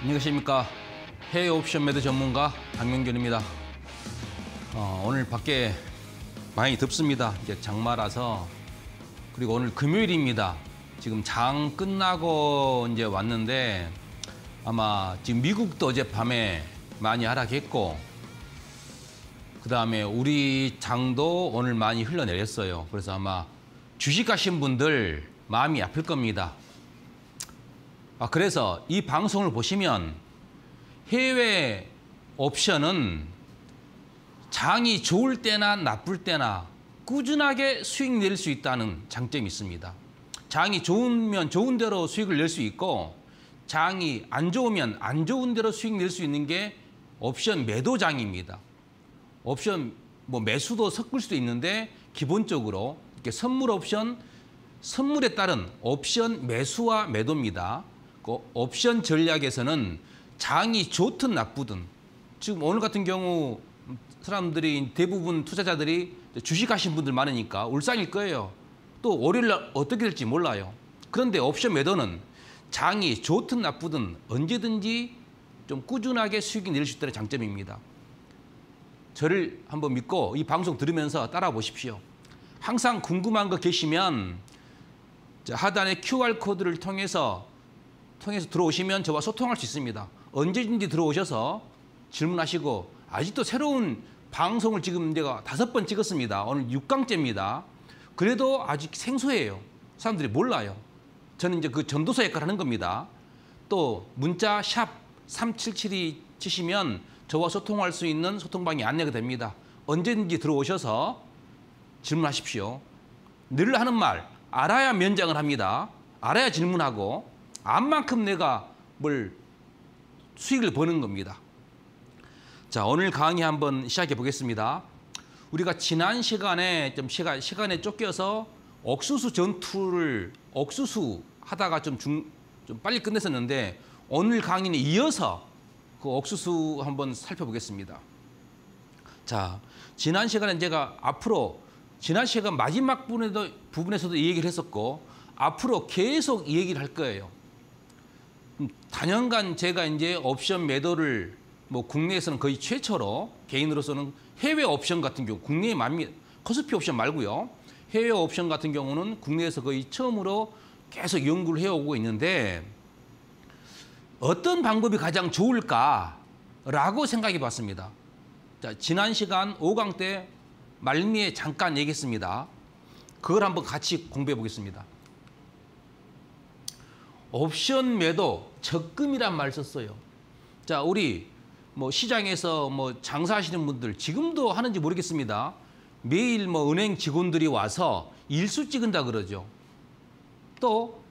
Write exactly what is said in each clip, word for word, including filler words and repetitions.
안녕하십니까. 해외 옵션 매도 전문가 박명균입니다. 어, 오늘 밖에 많이 덥습니다. 이제 장마라서. 그리고 오늘 금요일입니다. 지금 장 끝나고 이제 왔는데 아마 지금 미국도 어젯밤에 많이 하락했고 그다음에 우리 장도 오늘 많이 흘러내렸어요. 그래서 아마 주식 하신 분들 마음이 아플 겁니다. 아, 그래서 이 방송을 보시면 해외 옵션은 장이 좋을 때나 나쁠 때나 꾸준하게 수익 낼 수 있다는 장점이 있습니다. 장이 좋으면 좋은 대로 수익을 낼 수 있고 장이 안 좋으면 안 좋은 대로 수익 낼 수 있는 게 옵션 매도장입니다. 옵션 뭐 매수도 섞을 수도 있는데 기본적으로 이렇게 선물 옵션, 선물에 따른 옵션 매수와 매도입니다. 그 옵션 전략에서는 장이 좋든 나쁘든 지금 오늘 같은 경우 사람들이 대부분 투자자들이 주식하신 분들 많으니까 울상일 거예요. 또 월요일 날 어떻게 될지 몰라요. 그런데 옵션 매도는 장이 좋든 나쁘든 언제든지 좀 꾸준하게 수익이 낼 수 있다는 장점입니다. 저를 한번 믿고 이 방송 들으면서 따라 보십시오. 항상 궁금한 거 계시면 하단의 큐알 코드를 통해서 통해서 들어오시면 저와 소통할 수 있습니다. 언제든지 들어오셔서 질문하시고 아직도 새로운 방송을 지금 내가 다섯 번 찍었습니다. 오늘 육 강째입니다. 그래도 아직 생소해요. 사람들이 몰라요. 저는 이제 그 전도사 역할을 하는 겁니다. 또 문자 샵 삼칠칠이 치시면 저와 소통할 수 있는 소통방이 안내가 됩니다. 언제든지 들어오셔서 질문하십시오. 늘 하는 말, 알아야 면장을 합니다. 알아야 질문하고 안 만큼 내가 뭘 수익을 버는 겁니다. 자, 오늘 강의 한번 시작해 보겠습니다. 우리가 지난 시간에 좀 시간, 시간에 쫓겨서 옥수수 전투를 옥수수 하다가 좀, 중, 좀 빨리 끝냈었는데 오늘 강의는 이어서 그 옥수수 한번 살펴보겠습니다. 자, 지난 시간에 제가 앞으로 지난 시간 마지막 부분에도, 부분에서도 이 얘기를 했었고 앞으로 계속 이 얘기를 할 거예요. 단연간 제가 이제 옵션 매도를 뭐 국내에서는 거의 최초로 개인으로서는 해외 옵션 같은 경우 국내에 많이 코스피 옵션 말고요. 해외 옵션 같은 경우는 국내에서 거의 처음으로 계속 연구를 해오고 있는데 어떤 방법이 가장 좋을까라고 생각해 봤습니다. 자, 지난 시간 오 강 때 말미에 잠깐 얘기했습니다. 그걸 한번 같이 공부해 보겠습니다. 옵션 매도, 적금이란 말 썼어요. 자, 우리 뭐 시장에서 뭐 장사하시는 분들 지금도 하는지 모르겠습니다. 매일 뭐 은행 직원들이 와서 일수 찍은다 그러죠. 또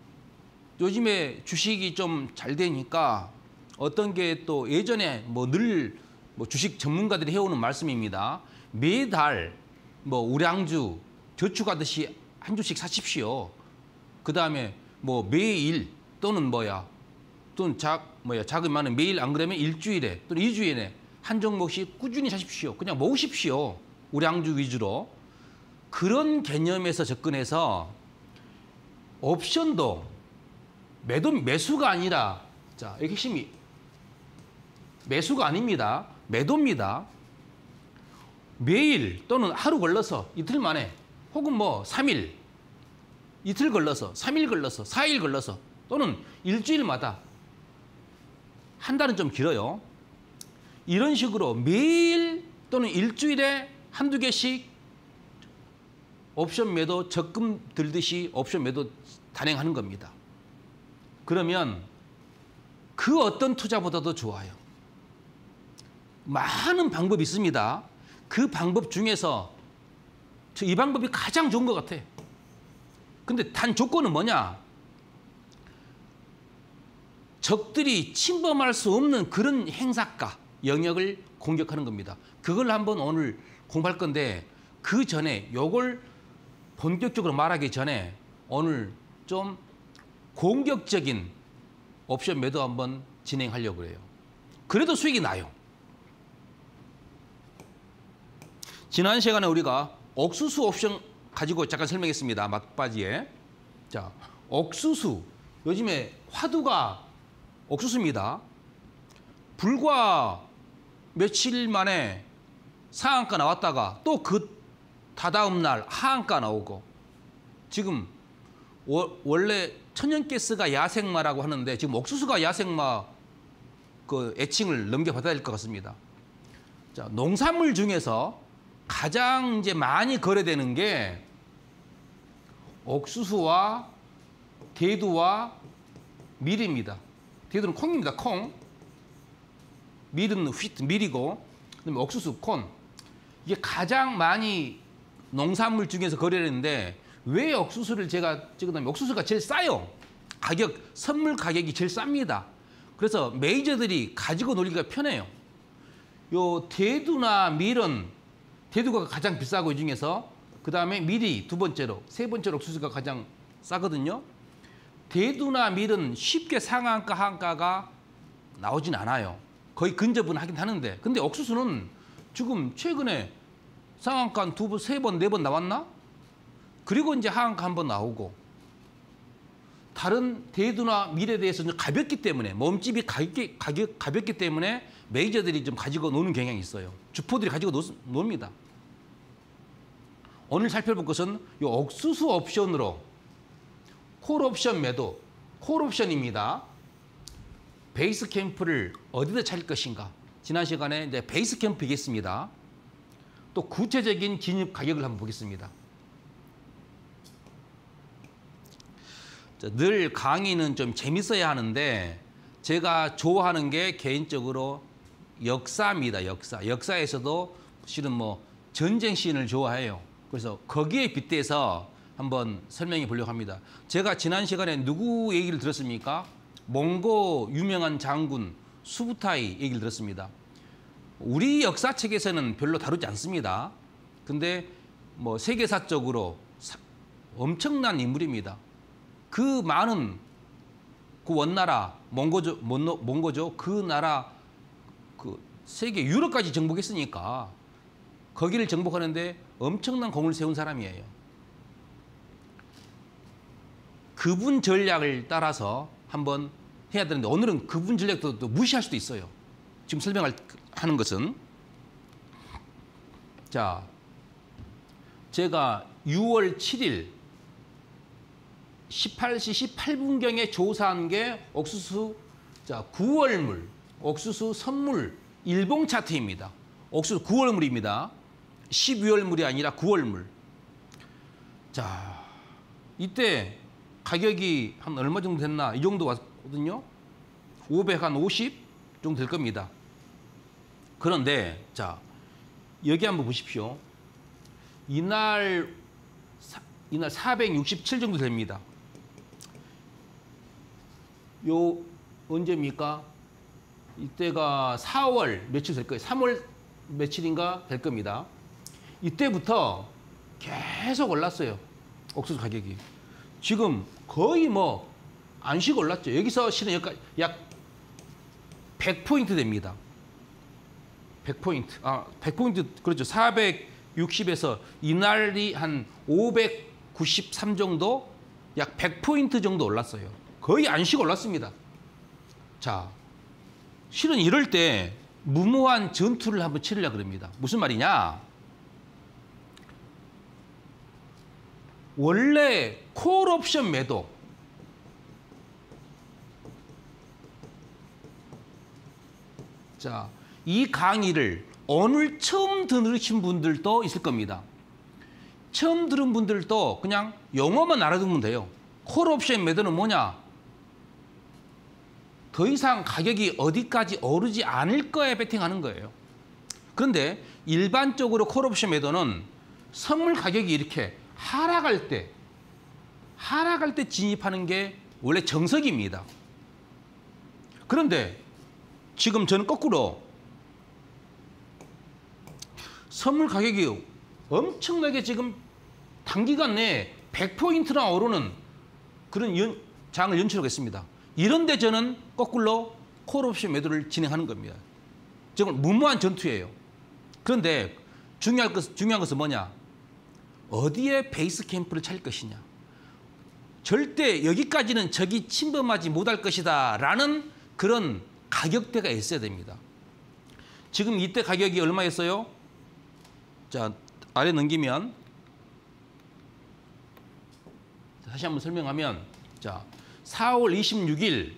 요즘에 주식이 좀 잘 되니까 어떤 게 또 예전에 뭐 늘 뭐 주식 전문가들이 해오는 말씀입니다. 매달 뭐 우량주 저축하듯이 한 주씩 사십시오. 그 다음에 뭐 매일 또는 뭐야 또는 작 뭐야 작은 만은 매일 안 그러면 일주일에 또는 이주일에 한 종목씩 꾸준히 사십시오. 그냥 모으십시오. 우량주 위주로. 그런 개념에서 접근해서 옵션도 매도 매수가 아니라 자 이게 핵심이 매수가 아닙니다. 매도입니다. 매일 또는 하루 걸러서 이틀 만에 혹은 뭐 삼 일 이틀 걸러서 삼 일 걸러서 사 일 걸러서 또는 일주일마다 한 달은 좀 길어요. 이런 식으로 매일 또는 일주일에 한두 개씩 옵션 매도 적금 들듯이 옵션 매도 단행하는 겁니다. 그러면 그 어떤 투자보다도 좋아요. 많은 방법이 있습니다. 그 방법 중에서 저 이 방법이 가장 좋은 것 같아. 근데 단 조건은 뭐냐? 적들이 침범할 수 없는 그런 행사가 영역을 공격하는 겁니다. 그걸 한번 오늘 공부할 건데 그 전에 요걸 본격적으로 말하기 전에 오늘 좀 공격적인 옵션 매도 한번 진행하려고 해요. 그래도 수익이 나요. 지난 시간에 우리가 옥수수 옵션 가지고 잠깐 설명했습니다. 막바지에. 자, 옥수수. 요즘에 화두가 옥수수입니다. 불과 며칠 만에 상한가 나왔다가 또 그 다다음 날 하한가 나오고, 지금 워, 원래 천연가스가 야생마라고 하는데 지금 옥수수가 야생마 그 애칭을 넘겨받아야 될 것 같습니다. 자, 농산물 중에서 가장 이제 많이 거래되는 게 옥수수와 대두와 밀입니다. 대두는 콩입니다. 콩. 밀은 휘트, 밀이고, 그다음에 옥수수, 콘. 이게 가장 많이 농산물 중에서 거래되는데, 왜 옥수수를 제가 찍었냐면 옥수수가 제일 싸요. 가격, 선물 가격이 제일 쌉니다. 그래서 메이저들이 가지고 놀기가 편해요. 요 대두나 밀은, 대두가 가장 비싸고 이 중에서, 그 다음에 밀이 두 번째로, 세 번째로 옥수수가 가장 싸거든요. 대두나 밀은 쉽게 상한가, 하한가가 나오진 않아요. 거의 근접은 하긴 하는데, 근데 옥수수는 지금 최근에 상한가 한 두 번, 세 번, 네 번 나왔나? 그리고 이제 하한가 한 번 나오고, 다른 대두나 밀에 대해서는 가볍기 때문에, 몸집이 가볍기, 가볍, 가볍기 때문에 메이저들이 좀 가지고 노는 경향이 있어요. 주포들이 가지고 노, 놉니다. 오늘 살펴볼 것은 이 옥수수 옵션으로 콜옵션 매도, 콜옵션입니다. 베이스 캠프를 어디다 찾을 것인가? 지난 시간에 이제 베이스 캠프 얘기했습니다. 또 구체적인 진입 가격을 한번 보겠습니다. 자, 늘 강의는 좀 재밌어야 하는데 제가 좋아하는 게 개인적으로 역사입니다. 역사. 역사에서도 실은 뭐 전쟁 씬을 좋아해요. 그래서 거기에 빗대서 한번 설명해 보려고 합니다. 제가 지난 시간에 누구 얘기를 들었습니까? 몽고 유명한 장군 수부타이 얘기를 들었습니다. 우리 역사책에서는 별로 다루지 않습니다. 근데 뭐 세계사적으로 엄청난 인물입니다. 그 많은 그 원나라 몽고죠, 몽고죠. 그 나라 그 세계 유럽까지 정복했으니까 거기를 정복하는데 엄청난 공을 세운 사람이에요. 그분 전략을 따라서 한번 해야 되는데 오늘은 그분 전략도 또 무시할 수도 있어요. 지금 설명을 하는 것은, 자, 제가 유월 칠일 열여덟시 십팔분경에 조사한 게 옥수수, 자, 구월물, 옥수수 선물 일봉 차트입니다. 옥수수 구월물입니다. 십이월물이 아니라 구월물. 자, 이때 가격이 한 얼마 정도 됐나? 이 정도 왔거든요. 오백, 한 오십 정도 될 겁니다. 그런데, 자, 여기 한번 보십시오. 이날, 이날 사백육십칠 정도 됩니다. 요, 언제입니까? 이때가 사월 며칠 될 거예요. 삼월 며칠인가 될 겁니다. 이때부터 계속 올랐어요. 옥수수 가격이. 지금 거의 뭐 안 쉬고 올랐죠. 여기서 실은 여기까지 약 백 포인트 됩니다. 백 포인트. 아, 백 포인트. 그렇죠. 사백육십에서 이날이 한 오백구십삼 정도, 약 백 포인트 정도 올랐어요. 거의 안 쉬고 올랐습니다. 자, 실은 이럴 때 무모한 전투를 한번 치려고 합니다. 무슨 말이냐? 원래 콜옵션 매도, 자, 이 강의를 오늘 처음 들으신 분들도 있을 겁니다. 처음 들은 분들도 그냥 용어만 알아두면 돼요. 콜옵션 매도는 뭐냐? 더 이상 가격이 어디까지 오르지 않을 거에 베팅하는 거예요. 그런데 일반적으로 콜옵션 매도는 선물 가격이 이렇게 하락할 때, 하락할 때 진입하는 게 원래 정석입니다. 그런데 지금 저는 거꾸로 선물 가격이 엄청나게 지금 단기간 내에 백 포인트나 오르는 그런 연, 장을 연출하겠습니다. 이런데 저는 거꾸로 콜옵션 매도를 진행하는 겁니다. 정말 무모한 전투예요. 그런데 중요한 것은, 중요한 것은 뭐냐? 어디에 베이스 캠프를 찾을 것이냐. 절대 여기까지는 적이 침범하지 못할 것이다 라는 그런 가격대가 있어야 됩니다. 지금 이때 가격이 얼마였어요? 자, 아래 넘기면 다시 한번 설명하면, 자, 사월 이십육일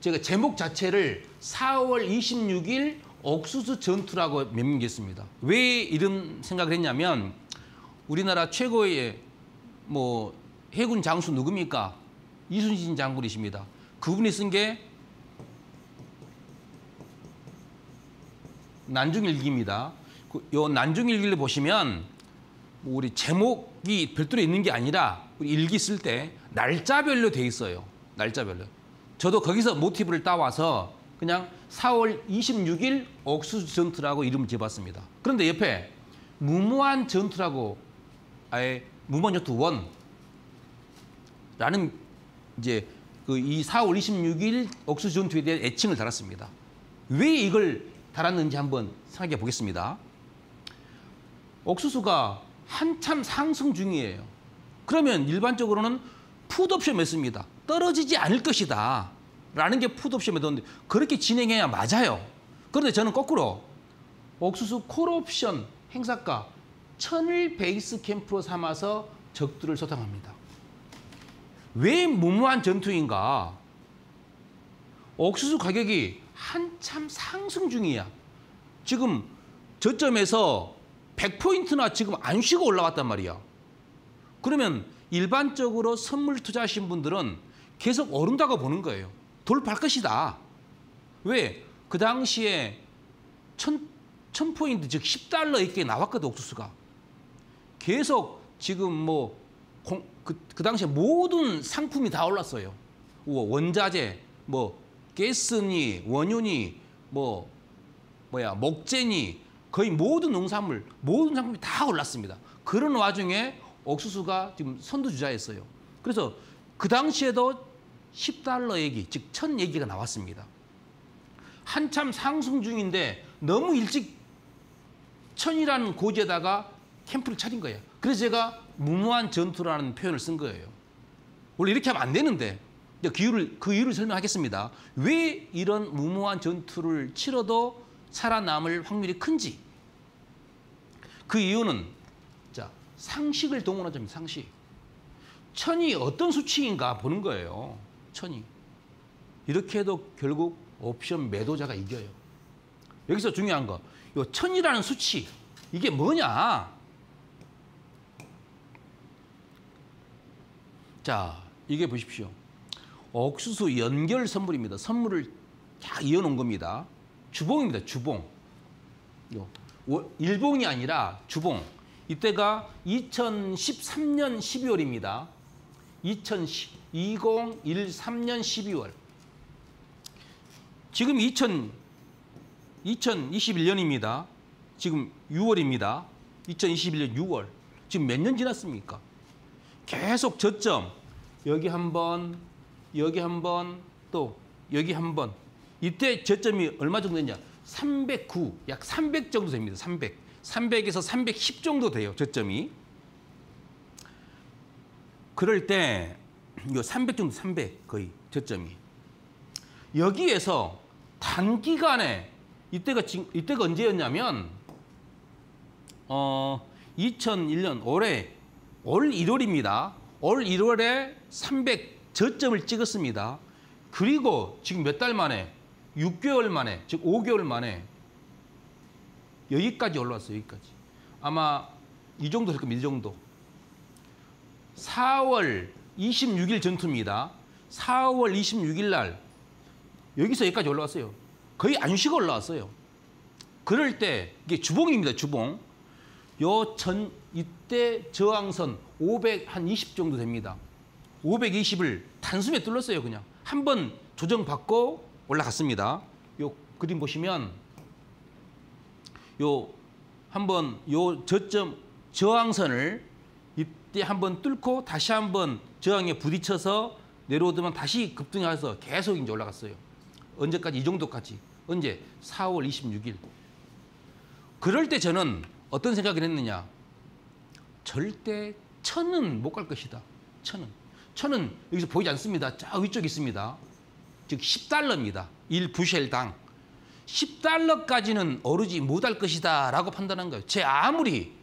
제가 제목 자체를 사월 이십육일 옥수수 전투라고 명명했습니다. 왜 이런 생각을 했냐면 우리나라 최고의 뭐 해군 장수 누굽니까? 이순신 장군이십니다. 그분이 쓴 게 난중일기입니다. 이 난중일기를 보시면 우리 제목이 별도로 있는 게 아니라 우리 일기 쓸 때 날짜별로 돼 있어요. 날짜별로. 저도 거기서 모티브를 따와서 그냥 사월 이십육일 옥수수 전투라고 이름을 지어봤습니다. 그런데 옆에 무모한 전투라고 아예 무모한 전투 일라는 이제 그 이 사월 이십육일 옥수수 전투에 대한 애칭을 달았습니다. 왜 이걸 달았는지 한번 생각해 보겠습니다. 옥수수가 한참 상승 중이에요. 그러면 일반적으로는 풋옵션 맺습니다. 떨어지지 않을 것이다 라는 게 풋옵션 맺었는데 그렇게 진행해야 맞아요. 그런데 저는 거꾸로 옥수수 콜옵션 행사가 천을 베이스 캠프로 삼아서 적들을 소탕합니다. 왜 무모한 전투인가? 옥수수 가격이 한참 상승 중이야. 지금 저점에서 백 포인트나 지금 안 쉬고 올라왔단 말이야. 그러면 일반적으로 선물 투자하신 분들은 계속 오른다고 보는 거예요. 돌파할 것이다. 왜? 그 당시에 천, 천 포인트, 즉 십 달러 있게 나왔거든, 옥수수가. 계속 지금 뭐, 공, 그, 그 당시에 모든 상품이 다 올랐어요. 원자재, 뭐, 가스니, 원유니, 뭐, 뭐야, 목재니, 거의 모든 농산물, 모든 상품이 다 올랐습니다. 그런 와중에 옥수수가 지금 선두주자였어요. 그래서 그 당시에도 십 달러 얘기, 즉 천 얘기가 나왔습니다. 한참 상승 중인데 너무 일찍 천이라는 고지에다가 캠프를 차린 거예요. 그래서 제가 무모한 전투라는 표현을 쓴 거예요. 원래 이렇게 하면 안 되는데 그 이유를, 그 이유를 설명하겠습니다. 왜 이런 무모한 전투를 치러도 살아남을 확률이 큰지. 그 이유는 자, 상식을 동원하자면 상식. 천이 어떤 수치인가 보는 거예요. 천이. 이렇게 해도 결국 옵션 매도자가 이겨요. 여기서 중요한 거. 이 천이라는 수치. 이게 뭐냐? 자, 이게 보십시오. 옥수수 연결 선물입니다. 선물을 다 이어놓은 겁니다. 주봉입니다. 주봉. 일봉이 아니라 주봉. 이때가 이천십삼년 십이월입니다. 이천십삼년 십이월. 지금 이천이십일년입니다. 지금 유월입니다. 이천이십일년 유월. 지금 몇 년 지났습니까? 계속 저점. 여기 한 번, 여기 한 번, 또 여기 한 번. 이때 저점이 얼마 정도 됐냐? 삼백구, 약 삼백 정도 됩니다. 삼백. 삼백에서 삼백십 정도 돼요. 저점이. 그럴 때 이 삼백 정도, 삼백 거의 저점이. 여기에서 단기간에 이때가 지금 이때가 언제였냐면 어 이천일년 올해 올 일월입니다. 올 일월에 삼백 저점을 찍었습니다. 그리고 지금 몇 달 만에 육 개월 만에, 즉 오 개월 만에 여기까지 올라왔어요. 여기까지. 아마 이 정도 될 겁니다. 이 정도. 사월 이십육일 전투입니다. 사월 이십육일 날 여기서 여기까지 올라왔어요. 거의 안 쉬고 올라왔어요. 그럴 때 이게 주봉입니다. 주봉. 요 전 이때 저항선 오백이십 정도 됩니다. 오백이십을 단숨에 뚫었어요. 그냥. 한 번 조정받고 올라갔습니다. 요 그림 보시면 요 한 번 요 저점 저항선을 이때 한 번 뚫고 다시 한 번 저항에 부딪혀서 내려오더만 다시 급등해서 계속 이제 올라갔어요. 언제까지? 이 정도까지. 언제? 사월 이십육일. 그럴 때 저는 어떤 생각을 했느냐? 절대 천은 못 갈 것이다. 천은. 천은 여기서 보이지 않습니다. 저 위쪽에 있습니다. 즉 십 달러입니다. 일 부셸당. 십 달러까지는 오르지 못할 것이다 라고 판단한 거예요. 제 아무리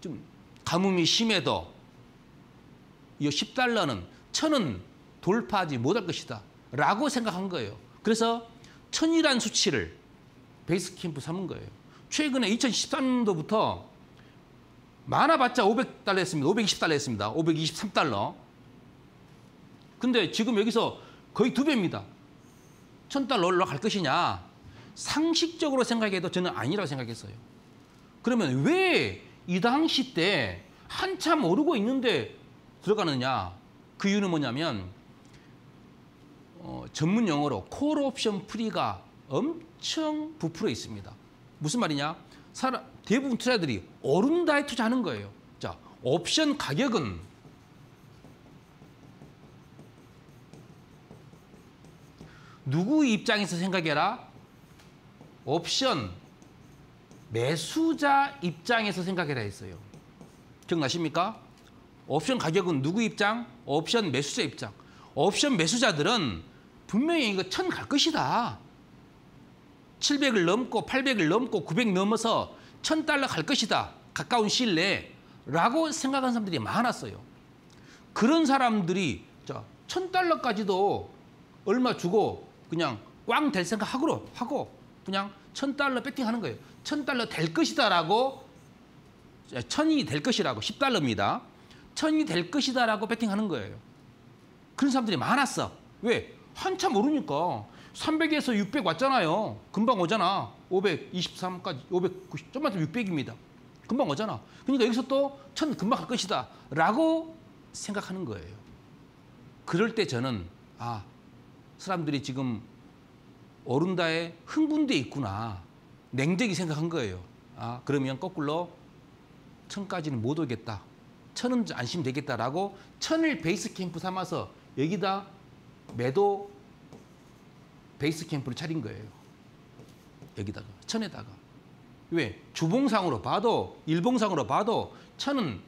좀 가뭄이 심해도 이 십 달러는 천은 돌파하지 못할 것이다 라고 생각한 거예요. 그래서 천이란 수치를 베이스 캠프 삼은 거예요. 최근에 이천십삼 년도부터 많아봤자 오백 달러 했습니다. 오백이십 달러 했습니다. 오백이십삼 달러. 근데 지금 여기서 거의 두 배입니다. 천 달러 올라갈 것이냐. 상식적으로 생각해도 저는 아니라고 생각했어요. 그러면 왜 이 당시 때 한참 오르고 있는데 들어가느냐. 그 이유는 뭐냐면 어, 전문 용어로 콜 옵션 프리가 엄청 부풀어 있습니다. 무슨 말이냐. 사람, 대부분 투자들이 오른다에 투자하는 거예요. 자, 옵션 가격은 누구 입장에서 생각해라? 옵션 매수자 입장에서 생각해라 했어요. 기억나십니까? 옵션 가격은 누구 입장? 옵션 매수자 입장. 옵션 매수자들은 분명히 이거 천 갈 것이다. 칠백을 넘고 팔백을 넘고 구백 넘어서 천 달러 갈 것이다. 가까운 시일 내에 라고 생각한 사람들이 많았어요. 그런 사람들이 자, 천 달러까지도 얼마 주고 그냥 꽝 될 생각하고 하고 그냥 천 달러 배팅하는 거예요. 천 달러 될 것이다 라고 천이 될 것이라고 십 달러입니다. 천이 될 것이다 라고 배팅하는 거예요. 그런 사람들이 많았어. 왜? 한참 오르니까 삼백에서 육백 왔잖아요. 금방 오잖아. 오백이십삼까지 오백구십 좀만 좀 육백입니다. 금방 오잖아. 그러니까 여기서 또 천 금방 갈 것이다 라고 생각하는 거예요. 그럴 때 저는 아 사람들이 지금 오른다에 흥분돼 있구나. 냉정히 생각한 거예요. 아 그러면 거꾸로 천까지는 못 오겠다. 천은 안심되겠다라고 천을 베이스 캠프 삼아서 여기다 매도 베이스 캠프를 차린 거예요. 여기다가 천에다가. 왜? 주봉상으로 봐도 일봉상으로 봐도 천은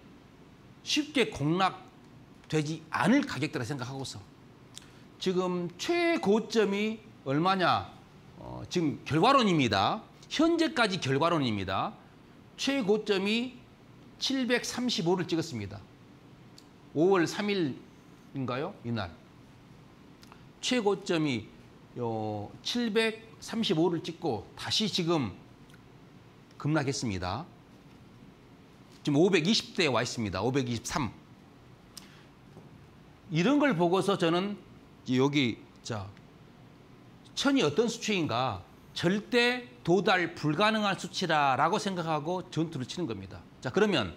쉽게 공략되지 않을 가격대라 생각하고서 지금 최고점이 얼마냐? 어, 지금 결과론입니다. 현재까지 결과론입니다. 최고점이 칠백삼십오를 찍었습니다. 오월 삼일인가요? 이날. 최고점이 요 칠백삼십오를 찍고 다시 지금 급락했습니다. 지금 오백이십 대에 와 있습니다. 오백이십삼. 이런 걸 보고서 저는 여기 자 천이 어떤 수치인가 절대 도달 불가능한 수치라고 생각하고 전투를 치는 겁니다. 자 그러면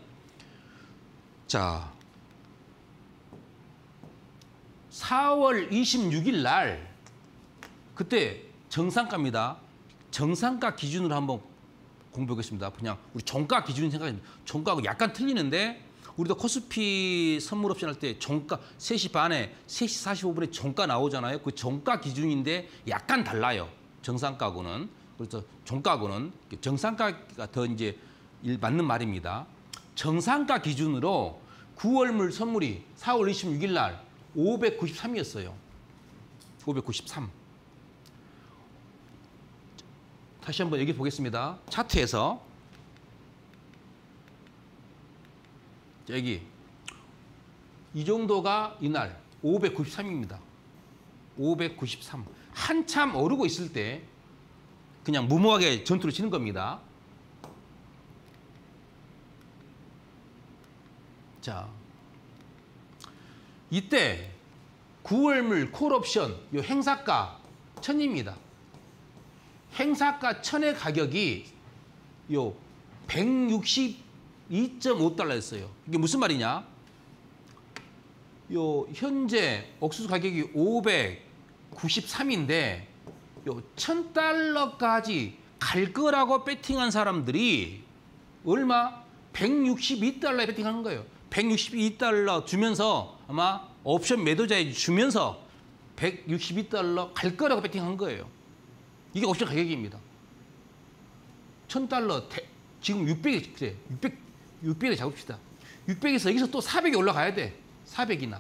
자 사월 이십육일 날 그때 정상가입니다. 정상가 기준으로 한번 공부하겠습니다. 그냥 우리 종가 기준 생각합니다. 종가하고 약간 틀리는데 우리도 코스피 선물 옵션 할 때 종가 세 시 반에 세 시 사십오 분에 종가 나오잖아요. 그 종가 기준인데 약간 달라요. 정상가고는. 그래서 종가고는 정상가가 더 이제 맞는 말입니다. 정상가 기준으로 구월물 선물이 사월 이십육일 날 오백구십삼이었어요. 오백구십삼. 다시 한번 여기 보겠습니다. 차트에서 여기 이 정도가 이날 오백구십삼입니다. 오백구십삼. 한참 오르고 있을 때 그냥 무모하게 전투를 치는 겁니다. 자, 이때 구월물 콜옵션 요 행사가 천입니다. 행사가 천의 가격이 요 백육십이 점 오 달러였어요. 이게 무슨 말이냐? 요 현재 옥수수 가격이 오백구십삼인데 요 천 달러까지 갈 거라고 배팅한 사람들이 얼마? 백육십이 달러에 배팅하는 거예요. 백육십이 달러 주면서 아마 옵션 매도자에 주면서 백육십이 달러 갈 거라고 배팅한 거예요. 이게 옵션 가격입니다. 천 달러 대, 지금 육백이 그래. 육백, 육백에 잡읍시다. 육백에서 여기서 또 사백이 올라가야 돼. 사백이나.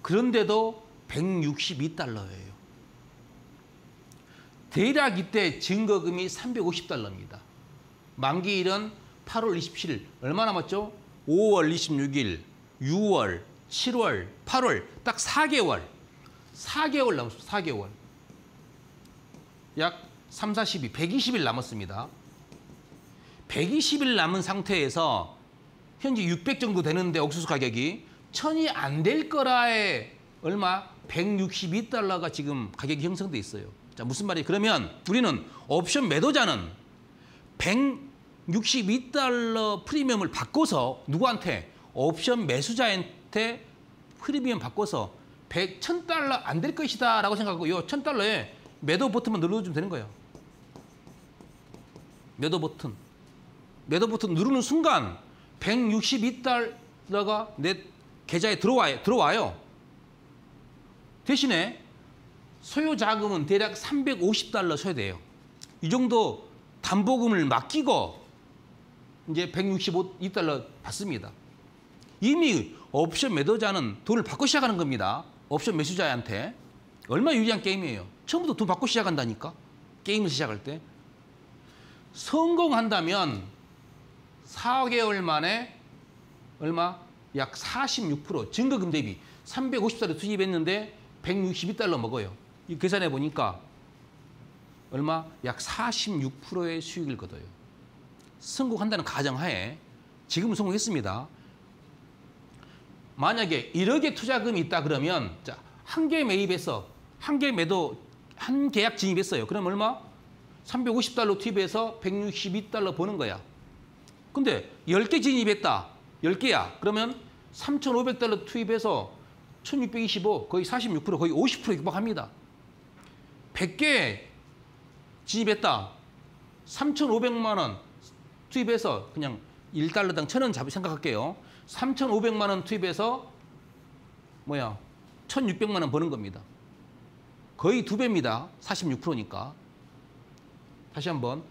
그런데도 백육십이 달러예요. 대략 이때 증거금이 삼백오십 달러입니다. 만기일은 팔월 이십칠일. 얼마 남았죠? 오월 이십육일, 유월, 칠월, 팔월. 딱 사 개월. 사 개월 남았습니다. 사 개월. 약 삼, 사, 십이, 백이십 일 남았습니다. 백이십 일 남은 상태에서 현재 육백 정도 되는데 옥수수 가격이 천이 안 될 거라에 얼마? 백육십이 달러가 지금 가격이 형성돼 있어요. 자, 무슨 말이에요? 그러면 우리는 옵션 매도자는 백육십이 달러 프리미엄을 바꿔서 누구한테? 옵션 매수자한테 프리미엄 바꿔서 백, 천 달러 안 될 것이다 라고 생각하고 이 천 달러에 매도 버튼만 눌러주면 되는 거예요. 매도 버튼. 매도 버튼 누르는 순간 백육십이 달러가 내 계좌에 들어와요. 들어와요. 대신에 소요 자금은 대략 삼백오십 달러 소요돼요. 이 정도 담보금을 맡기고 이제 백육십이 달러 받습니다. 이미 옵션 매도자는 돈을 받고 시작하는 겁니다. 옵션 매수자한테. 얼마나 유리한 게임이에요. 처음부터 돈 받고 시작한다니까. 게임을 시작할 때. 성공한다면 사 개월 만에 얼마? 약 사십육 퍼센트 증거금 대비 삼백오십 달러 투입했는데 백육십이 달러 먹어요. 이 계산해 보니까 얼마? 약 사십육 퍼센트의 수익을 거둬요. 성공한다는 가정하에 지금은 성공했습니다. 만약에 일억의 투자금이 있다 그러면 자, 한 개 매입해서 한 개 매도 한 계약 진입했어요. 그럼 얼마? 삼백오십 달러 투입해서 백육십이 달러 버는 거야. 근데 열 개 진입했다. 열 개야. 그러면 삼천오백 달러 투입해서 천육백이십오, 거의 사십육 퍼센트, 거의 오십 퍼센트 육박합니다. 백 개 진입했다. 삼천오백만 원 투입해서 그냥 일 달러당 천 원 잡을 생각할게요. 삼천오백만 원 투입해서 뭐야? 천육백만 원 버는 겁니다. 거의 두 배입니다. 사십육 퍼센트니까. 다시 한번.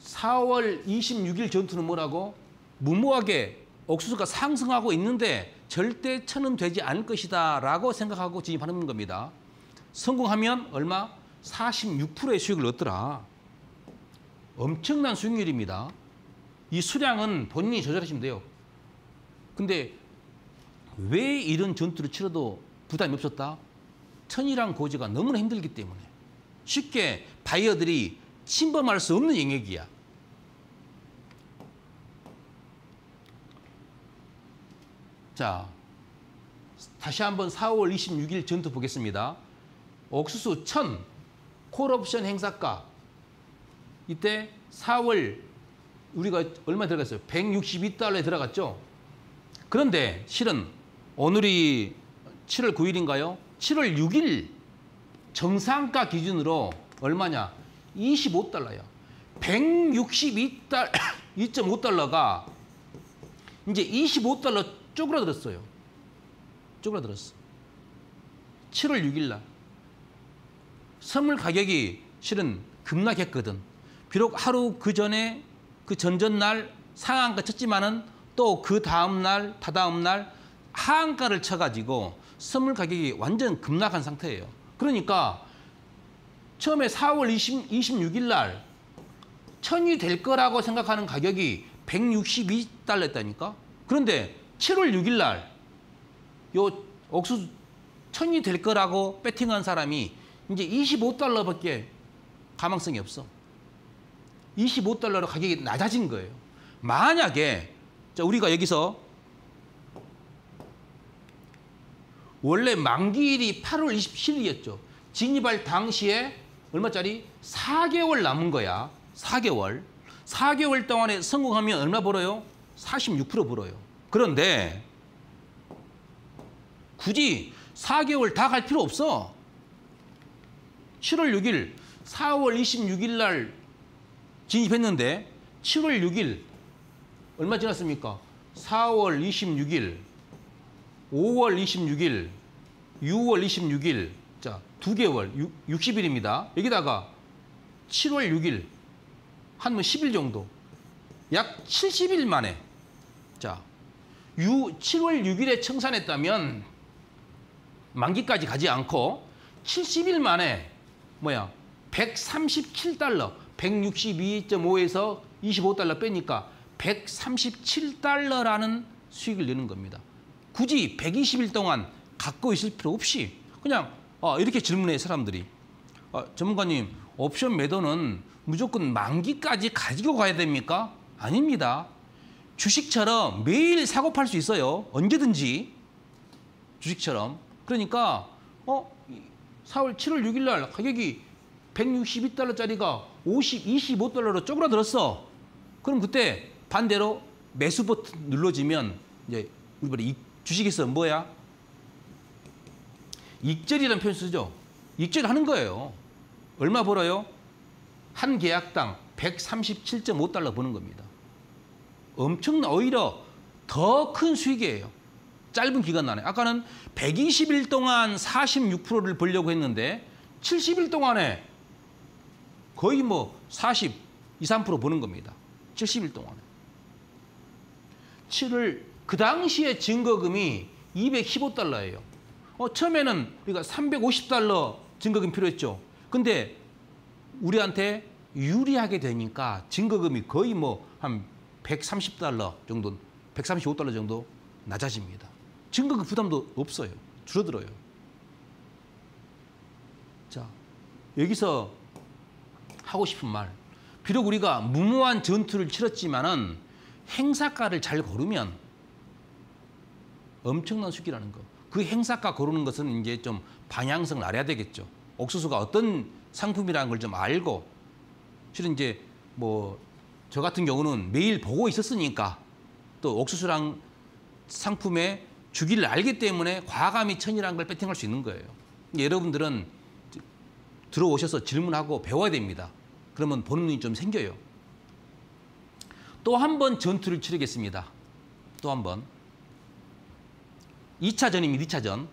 사월 이십육일 전투는 뭐라고? 무모하게 옥수수가 상승하고 있는데 절대 천은 되지 않을 것이다 라고 생각하고 진입하는 겁니다. 성공하면 얼마? 사십육 퍼센트의 수익을 얻더라. 엄청난 수익률입니다. 이 수량은 본인이 조절하시면 돼요. 근데 왜 이런 전투를 치러도 부담이 없었다? 천이랑 고지가 너무나 힘들기 때문에. 쉽게 바이어들이 침범할 수 없는 영역이야. 자, 다시 한번 사월 이십육일 전투 보겠습니다. 옥수수 천, 콜옵션 행사가. 이때 사월 우리가 얼마 들어갔어요? 백육십이 달러에 들어갔죠? 그런데 실은 오늘이 칠월 구일인가요? 칠월 육일 정상가 기준으로 얼마냐? 이십오 달러야. 백육십이 달러, 이 점 오 달러가 이제 이십오 달러 쪼그라들었어요. 쪼그라들었어. 칠월 육일 날. 선물 가격이 실은 급락했거든. 비록 하루 그 전에, 그 전전날 상한가 쳤지만은 또 그 다음날, 다다음날 하한가를 쳐가지고 선물 가격이 완전 급락한 상태예요. 그러니까 처음에 사월 이십육일 날 천이 될 거라고 생각하는 가격이 백육십이 달러였다니까. 그런데 칠월 육일 날 요 옥수수 천이 될 거라고 배팅한 사람이 이제 이십오 달러밖에 가망성이 없어. 이십오 달러로 가격이 낮아진 거예요. 만약에 자, 우리가 여기서 원래 만기일이 팔월 이십칠일이었죠. 진입할 당시에 얼마짜리? 사 개월 남은 거야. 사 개월. 사 개월 동안에 성공하면 얼마 벌어요? 사십육 퍼센트 벌어요. 그런데 굳이 사 개월 다 갈 필요 없어. 칠월 육일, 사월 이십육일 날 진입했는데 칠월 육일 얼마 지났습니까? 사월 이십육일, 오월 이십육일, 유월 이십육일, 자, 두 개월, 육십 일입니다. 여기다가 칠월 육일, 한 십 일 정도, 약 칠십 일 만에, 자, 칠월 육일에 청산했다면 만기까지 가지 않고 칠십 일 만에 뭐야 백삼십칠 달러, 백육십이 점 오에서 이십오 달러 빼니까 백삼십칠 달러라는 수익을 내는 겁니다. 굳이 백이십 일 동안 갖고 있을 필요 없이 그냥 어, 이렇게 질문해요, 사람들이. 어, 전문가님, 옵션 매도는 무조건 만기까지 가지고 가야 됩니까? 아닙니다. 주식처럼 매일 사고 팔 수 있어요. 언제든지. 주식처럼. 그러니까 어, 사월 칠월 육일 날 가격이 백육십이 달러짜리가 오십, 이십오 달러로 쪼그라들었어. 그럼 그때 반대로 매수 버튼 눌러지면 이제 우리 말이 주식에서 뭐야? 익절이라는 표현 쓰죠. 익절하는 거예요. 얼마 벌어요? 한 계약당 백삼십칠 점 오 달러 버는 겁니다. 엄청나, 오히려 더 큰 수익이에요. 짧은 기간 안에. 아까는 백이십 일 동안 사십육 퍼센트를 벌려고 했는데 칠십 일 동안에 거의 뭐 사십, 이십삼 퍼센트 버는 겁니다. 칠십 일 동안에. 칠월, 그 당시에 증거금이 이백십오 달러예요. 어, 처음에는 우리가 삼백오십 달러 증거금 필요했죠. 근데 우리한테 유리하게 되니까 증거금이 거의 뭐 한 백삼십 달러 정도, 백삼십오 달러 정도 낮아집니다. 증거금 부담도 없어요. 줄어들어요. 자, 여기서 하고 싶은 말. 비록 우리가 무모한 전투를 치렀지만은 행사가를 잘 고르면 엄청난 수익이라는 거. 그 행사가 고르는 것은 이제 좀 방향성을 알아야 되겠죠. 옥수수가 어떤 상품이라는 걸 좀 알고, 실은 이제 뭐 저 같은 경우는 매일 보고 있었으니까 또 옥수수랑 상품의 주기를 알기 때문에 과감히 천이라는 걸 배팅할 수 있는 거예요. 여러분들은 들어오셔서 질문하고 배워야 됩니다. 그러면 보는 눈이 좀 생겨요. 또 한 번 전투를 치르겠습니다. 또 한 번. 이 차전입니다. 이 차전.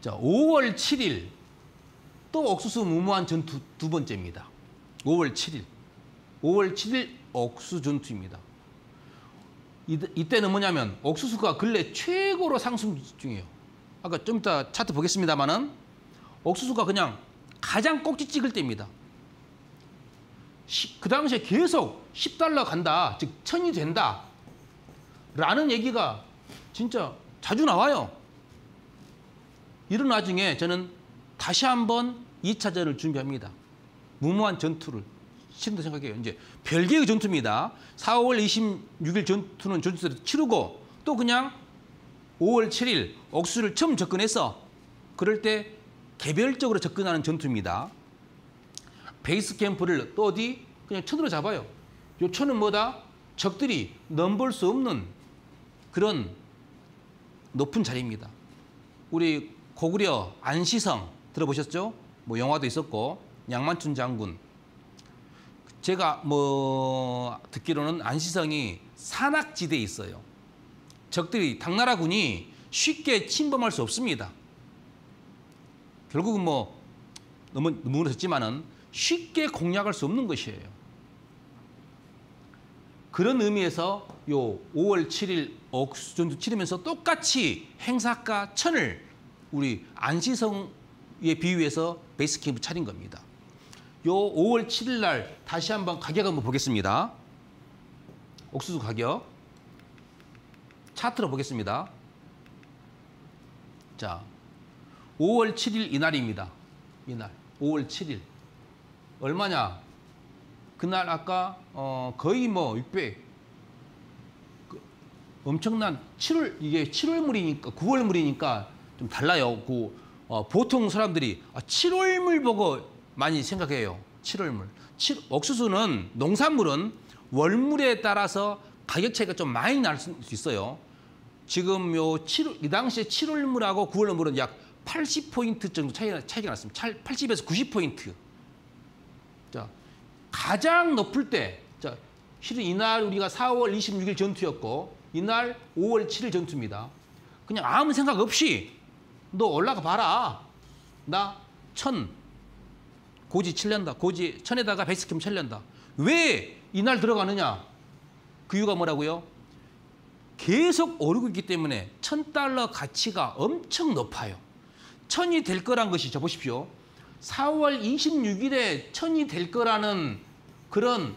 자, 오월 칠일. 또 옥수수 무모한 전투 두 번째입니다. 오월 칠일. 오월 칠일 옥수수 전투입니다. 이, 이때는 뭐냐면 옥수수가 근래 최고로 상승 중이에요. 아까 좀 이따 차트 보겠습니다만은 옥수수가 그냥 가장 꼭지 찍을 때입니다. 시, 그 당시에 계속 십 달러 간다. 즉 천이 된다. 라는 얘기가 진짜 자주 나와요. 이런 와중에 저는 다시 한번 이 차전을 준비합니다. 무모한 전투를 친다 생각해요. 이제 별개의 전투입니다. 사월 이십육일 전투는 전투를 치르고 또 그냥 오월 칠일 옥수수를 처음 접근해서 그럴 때 개별적으로 접근하는 전투입니다. 베이스 캠프를 또 어디 그냥 천으로 잡아요. 이 천은 뭐다? 적들이 넘볼 수 없는 그런 높은 자리입니다. 우리 고구려 안시성 들어보셨죠? 뭐 영화도 있었고 양만춘 장군. 제가 뭐 듣기로는 안시성이 산악지대에 있어요. 적들이 당나라군이 쉽게 침범할 수 없습니다. 결국은 뭐 너무 무너졌지만은 쉽게 공략할 수 없는 것이에요. 그런 의미에서 요 오월 칠일 옥수수 전투 치르면서 똑같이 행사가 천을 우리 안시성에 비유해서 베이스 캠프 차린 겁니다. 요 오월 칠일 날 다시 한번 가격 한번 보겠습니다. 옥수수 가격 차트로 보겠습니다. 자, 오월 칠일 이날입니다. 이날 오월 칠일 얼마냐? 그날 아까 어 거의 뭐 육백. 엄청난 칠월, 이게 칠월물이니까 구월물이니까 좀 달라요. 그, 어, 보통 사람들이 칠월물 보고 많이 생각해요. 칠월물. 칠, 옥수수는 농산물은 월물에 따라서 가격 차이가 좀 많이 날 수 있어요. 지금 요 칠, 이 당시에 칠월물하고 구월물은 약 팔십 포인트 정도 차이가, 차이가 났습니다. 팔십에서 구십 포인트. 자, 가장 높을 때, 자, 실은 이날 우리가 사월 이십육일 전투였고 이날 오월 칠일 전투입니다. 그냥 아무 생각 없이 너 올라가 봐라. 나 천. 고지 칠련다. 고지 천에다가 베이스캠 칠련다. 왜 이날 들어가느냐? 그 이유가 뭐라고요? 계속 오르고 있기 때문에 천 달러 가치가 엄청 높아요. 천이 될 거란 것이, 저 보십시오. 사월 이십육일에 천이 될 거라는 그런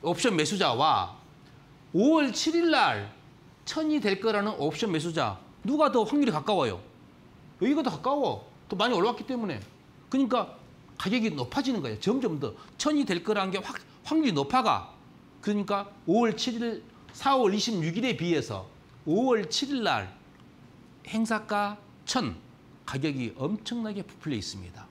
옵션 매수자와 오월 칠일날 천이 될 거라는 옵션 매수자, 누가 더 확률이 가까워요? 여기가 더 가까워. 더 많이 올라왔기 때문에. 그러니까 가격이 높아지는 거예요. 점점 더 천이 될 거라는 게 확, 확률이 높아가. 그러니까 오월 칠일, 사월 이십육일에 비해서 오월 칠일날 행사가 천, 가격이 엄청나게 부풀려 있습니다.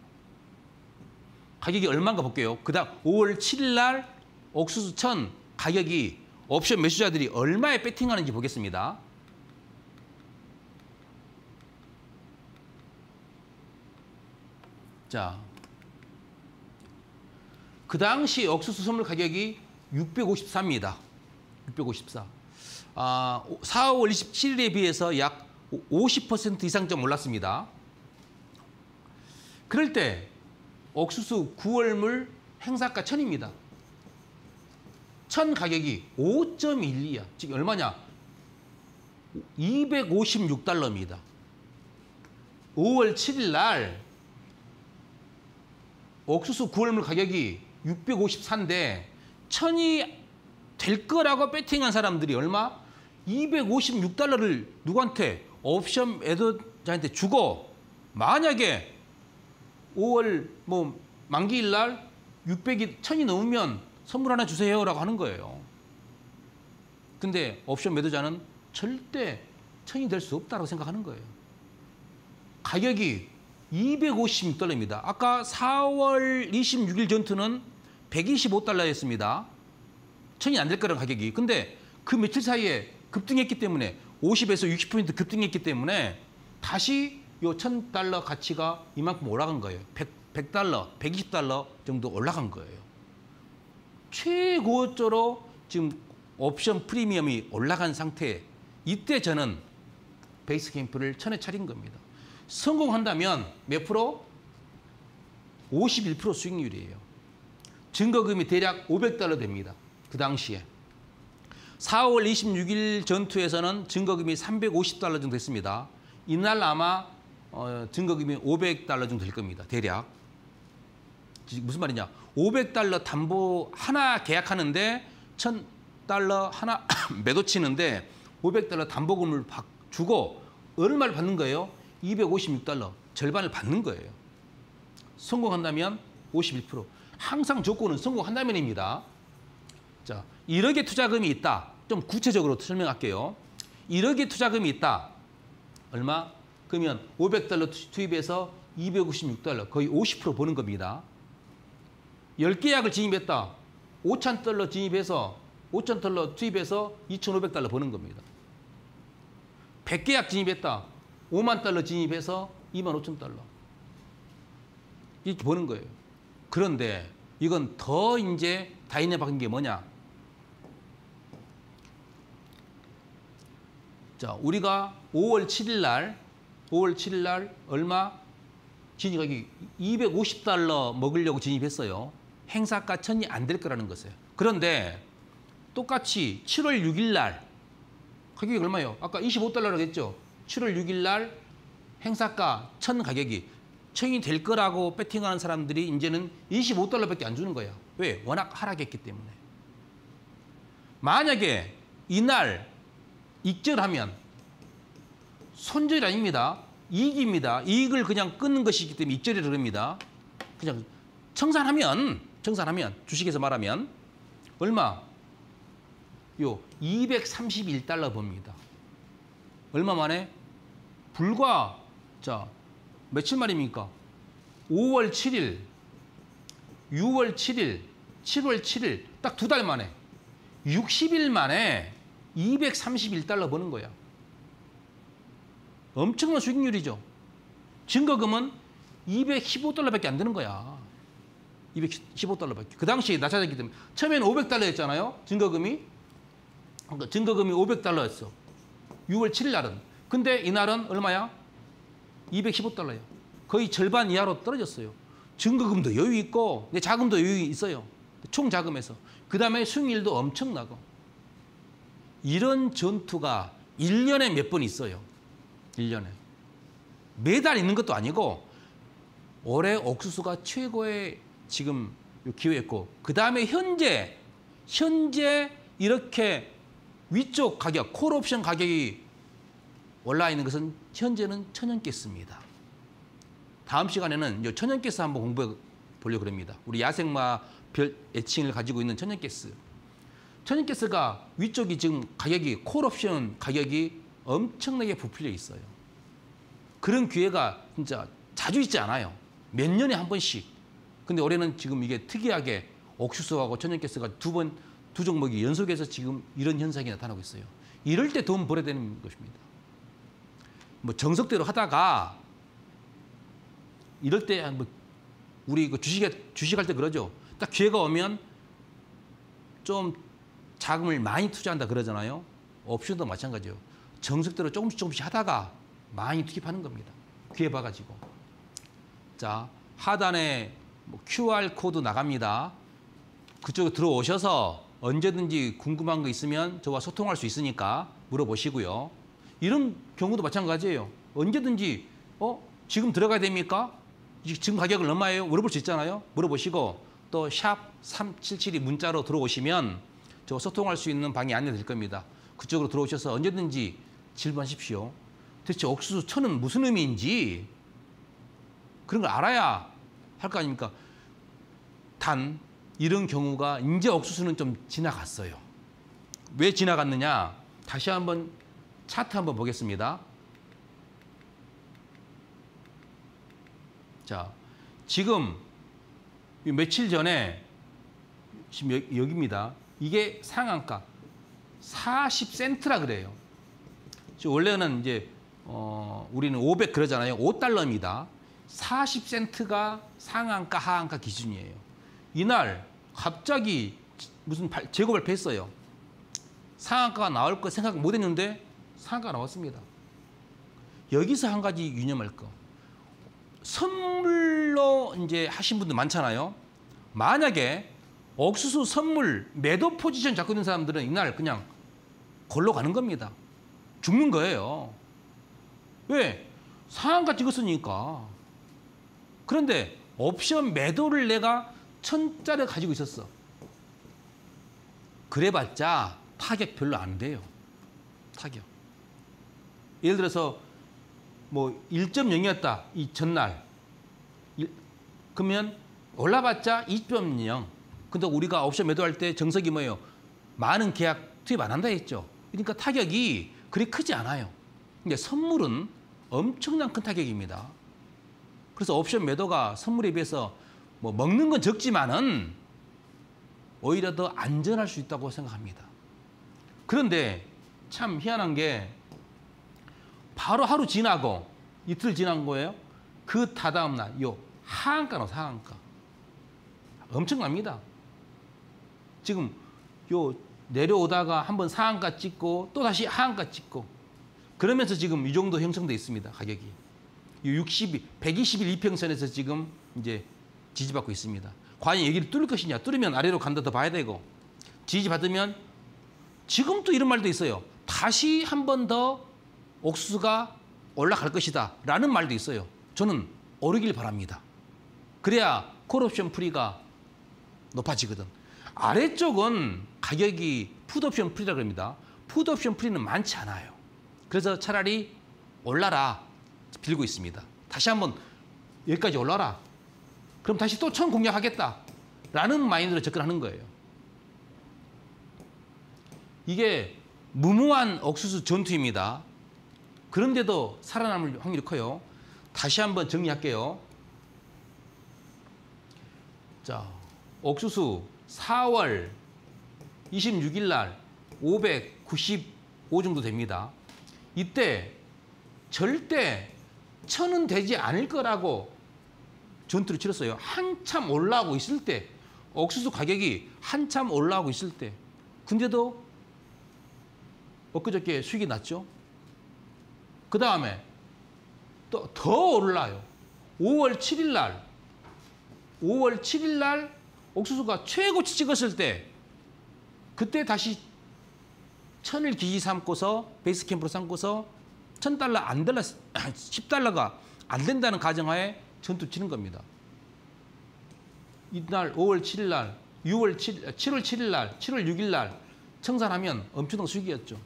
가격이 얼마인가 볼게요. 그 다음 오월 칠일날 옥수수 천 가격이 옵션 매수자들이 얼마에 배팅하는지 보겠습니다. 자, 그 당시 옥수수 선물 가격이 육백오십사입니다. 육백오십사. 아, 사월 이십칠일에 비해서 약 오십 퍼센트 이상 좀 올랐습니다. 그럴 때 옥수수 구월물 행사가 천입니다. 천 가격이 오 점 일이야. 지금 얼마냐? 이백오십육 달러입니다. 오월 칠일 날 옥수수 구월물 가격이 육백오십사인데 천이 될 거라고 배팅한 사람들이 얼마? 이백오십육 달러를 누구한테? 옵션 매도자한테 주고, 만약에 오월 뭐 만기일 날 육백이 천이 넘으면 선물 하나 주세요라고 하는 거예요. 근데 옵션 매도자는 절대 천이 될 수 없다고 생각하는 거예요. 가격이 이백오십육 달러입니다. 아까 사월 이십육일 전투는 백이십오 달러였습니다. 천이 안 될 거라는 가격이. 근데 그 며칠 사이에 급등했기 때문에 오십에서 육십 퍼센트 급등했기 때문에 다시 요 천 달러 가치가 이만큼 올라간 거예요. 백, 백 달러, 백이십 달러 정도 올라간 거예요. 최고조로 지금 옵션 프리미엄이 올라간 상태에 이때 저는 베이스 캠프를 천에 차린 겁니다. 성공한다면 몇 프로? 오십일 퍼센트 수익률이에요. 증거금이 대략 오백 달러 됩니다. 그 당시에. 사월 이십육일 전투에서는 증거금이 삼백오십 달러 정도 됐습니다. 이날 아마 어, 증거금이 오백 달러 정도 될 겁니다. 대략. 무슨 말이냐. 오백 달러 담보 하나 계약하는데 천 달러 하나 매도 치는데 오백 달러 담보금을 주고 얼마를 받는 거예요? 이백오십육 달러. 절반을 받는 거예요. 성공한다면 오십일 퍼센트. 항상 조건은 성공한다면입니다. 자, 일억의 투자금이 있다. 좀 구체적으로 설명할게요. 일억의 투자금이 있다. 얼마? 그러면 오백 달러 투입해서 이백오십육 달러, 거의 오십 퍼센트 버는 겁니다. 열 개 약을 진입했다. 오천 달러 진입해서, 오천 달러 투입해서 이천오백 달러 버는 겁니다. 백 개 약 진입했다. 오만 달러 진입해서 이만 오천 달러. 이렇게 버는 거예요. 그런데 이건 더 이제 다이내박인 게 뭐냐. 자, 우리가 오월 칠일 날, 오월 칠일 날 얼마? 진입하기 이백오십 달러 먹으려고 진입했어요. 행사가 천이 안 될 거라는 것이에요. 그런데 똑같이 칠월 육일 날 가격이 얼마예요? 아까 이십오 달러라고 했죠? 칠월 육일 날 행사가 천 가격이 천이 될 거라고 배팅하는 사람들이 이제는 이십오 달러밖에 안 주는 거야. 왜? 워낙 하락했기 때문에. 만약에 이날 익절하면 손절이 아닙니다. 이익입니다. 이익을 그냥 끊는 것이기 때문에 익절이라고 합니다. 그냥 청산하면, 청산하면, 주식에서 말하면 얼마? 요 이백삼십일 달러 봅니다. 얼마 만에? 불과, 자, 며칠 만입니까? 오월 칠일, 유월 칠일, 칠월 칠일, 딱 두 달 만에, 육십 일 만에 이백삼십일 달러 버는 거야. 엄청난 수익률이죠. 증거금은 이백십오 달러밖에 안 되는 거야. 이백십오 달러밖에. 그 당시에 낮아졌기 때문에. 처음에는 오백 달러였잖아요. 증거금이. 그러니까 증거금이 오백 달러였어. 유월 칠일 날은. 근데 이날은 얼마야? 이백십오 달러예요. 거의 절반 이하로 떨어졌어요. 증거금도 여유 있고 내 자금도 여유 있어요. 총 자금에서. 그다음에 수익률도 엄청나고. 이런 전투가 일 년에 몇 번 있어요. 일 년에. 매달 있는 것도 아니고 올해 옥수수가 최고의 지금 기회였고 그 다음에 현재 현재 이렇게 위쪽 가격, 콜옵션 가격이 올라 있는 것은 현재는 천연가스입니다. 다음 시간에는 천연가스 한번 공부해 보려고 합니다. 우리 야생마 별 애칭을 가지고 있는 천연가스. 천연가스가 위쪽이 지금 가격이, 콜옵션 가격이 엄청나게 부풀려 있어요. 그런 기회가 진짜 자주 있지 않아요. 몇 년에 한 번씩. 근데 올해는 지금 이게 특이하게 옥수수하고 천연가스가 두 번, 두 종목이 연속해서 지금 이런 현상이 나타나고 있어요. 이럴 때 돈 벌어야 되는 것입니다. 뭐 정석대로 하다가 이럴 때 뭐 우리 그 주식 주식할 때 그러죠. 딱 기회가 오면 좀 자금을 많이 투자한다 그러잖아요. 옵션도 마찬가지예요. 정석대로 조금씩 조금씩 하다가 많이 투입하는 겁니다. 기회 봐가지고. 자, 하단에 뭐 큐알 코드 나갑니다. 그쪽에 들어오셔서 언제든지 궁금한 거 있으면 저와 소통할 수 있으니까 물어보시고요. 이런 경우도 마찬가지예요. 언제든지 어 지금 들어가야 됩니까? 지금 가격을 얼마예요? 물어볼 수 있잖아요. 물어보시고 또 샵 삼칠칠이 문자로 들어오시면 저와 소통할 수 있는 방이 안내될 겁니다. 그쪽으로 들어오셔서 언제든지 질문하십시오. 대체 옥수수 천은 무슨 의미인지 그런 걸 알아야 할 거 아닙니까? 단 이런 경우가 이제 옥수수는 좀 지나갔어요. 왜 지나갔느냐? 다시 한번 차트 한번 보겠습니다. 자, 지금 며칠 전에 지금 여기, 여기입니다. 이게 상한가 사십 센트라 그래요. 원래는 이제 어, 우리는 오백 그러잖아요. 오 달러입니다. 사십 센트가 상한가 하한가 기준이에요. 이날 갑자기 무슨 재고 발표했어요. 상한가가 나올 거 생각 못 했는데 상한가가 나왔습니다. 여기서 한 가지 유념할 거. 선물로 이제 하신 분들 많잖아요. 만약에 옥수수 선물 매도 포지션 잡고 있는 사람들은 이날 그냥 골로 가는 겁니다. 죽는 거예요. 왜? 상한가 찍었으니까. 그런데 옵션 매도를 내가 천짜리 가지고 있었어. 그래봤자 타격 별로 안 돼요. 타격. 예를 들어서 뭐 일 점 영이었다. 이 전날. 그러면 올라봤자 이 점 영. 근데 우리가 옵션 매도할 때 정석이 뭐예요? 많은 계약 투입 안 한다 했죠. 그러니까 타격이 그리 크지 않아요. 근데 선물은 엄청난 큰 타격입니다. 그래서 옵션 매도가 선물에 비해서 뭐 먹는 건 적지만은 오히려 더 안전할 수 있다고 생각합니다. 그런데 참 희한한 게 바로 하루 지나고 이틀 지난 거예요. 그 다다음 날 요 하한가로 상한가 엄청납니다. 지금 요 내려오다가 한번 상한가 찍고 또 다시 하한가 찍고 그러면서 지금 이 정도 형성돼 있습니다. 가격이 육십, 백이십일 이평선에서 지금 이제 지지받고 있습니다. 과연 여기를 뚫을 것이냐? 뚫으면 아래로 간다 더 봐야 되고 지지받으면 지금 또 이런 말도 있어요. 다시 한 번 더 옥수수가 올라갈 것이다 라는 말도 있어요. 저는 오르길 바랍니다. 그래야 콜옵션 프리가 높아지거든. 아래쪽은 가격이 풋옵션 프리라고 합니다. 풋옵션 프리는 많지 않아요. 그래서 차라리 올라라 빌고 있습니다. 다시 한번 여기까지 올라라. 그럼 다시 또 천 공략하겠다 라는 마인드로 접근하는 거예요. 이게 무모한 옥수수 전투입니다. 그런데도 살아남을 확률이 커요. 다시 한번 정리할게요. 자, 옥수수 사월 이십육일 날 오백구십오 정도 됩니다. 이때 절대 천은 되지 않을 거라고 전투를 치렀어요. 한참 올라오고 있을 때, 옥수수 가격이 한참 올라오고 있을 때. 근데도 엊그저께 수익이 났죠. 그 다음에 또 더 올라요. 오월 칠일 날, 오월 칠일 날 옥수수가 최고치 찍었을 때, 그때 다시 천을 기지 삼고서 베이스 캠프로 삼고서 천 달러 안 달러 십 달러가 안 된다는 가정하에 전투 치는 겁니다. 이날 오월 칠일 날, 유월 칠, 칠월 칠일 날, 칠월 육일 날 청산하면 엄청난 수익이었죠.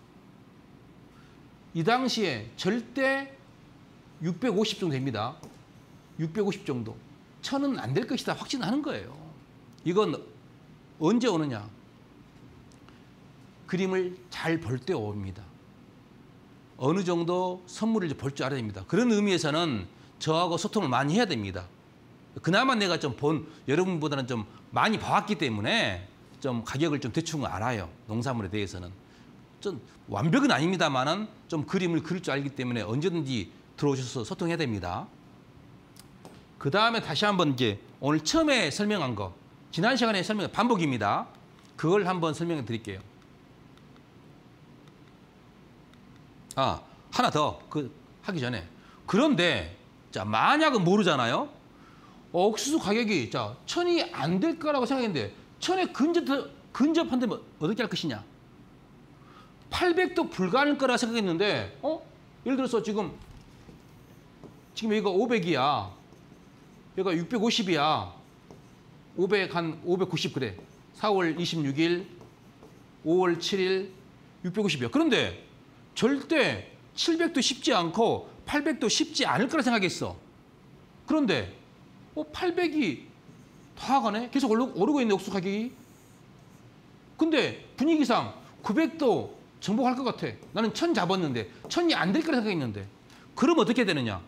이 당시에 절대 육백오십 정도 됩니다. 육백오십 정도. 천은 안 될 것이다 확신하는 거예요. 이건 언제 오느냐? 그림을 잘 볼 때 옵니다. 어느 정도 선물을 볼 줄 알아야 됩니다. 그런 의미에서는 저하고 소통을 많이 해야 됩니다. 그나마 내가 좀 본, 여러분보다는 좀 많이 봐왔기 때문에 좀 가격을 좀 대충 알아요. 농산물에 대해서는. 좀 완벽은 아닙니다만은 좀 그림을 그릴 줄 알기 때문에 언제든지 들어오셔서 소통해야 됩니다. 그 다음에 다시 한번 이제 오늘 처음에 설명한 거, 지난 시간에 설명한 반복입니다. 그걸 한번 설명해 드릴게요. 아, 하나 더, 그, 하기 전에. 그런데, 자, 만약은 모르잖아요? 옥수수 가격이, 자, 천이 안 될 거라고 생각했는데, 천에 근접, 근접한다면 어떻게 할 것이냐? 팔백도 불가할 거라 생각했는데, 어? 예를 들어서 지금, 지금 여기가 오백이야. 여기가 육백오십이야. 오백, 한 오백구십, 그래. 사월 이십육일, 오월 칠일, 육백오십이야. 그런데, 절대 칠백도 쉽지 않고 팔백도 쉽지 않을 거라 생각했어. 그런데 어, 팔백이 다 가네? 계속 오르고 있네, 옥수수 가격이. 근데 분위기상 구백도 정복할 것 같아. 나는 천 잡았는데, 천이 안 될 거라 생각했는데. 그럼 어떻게 되느냐?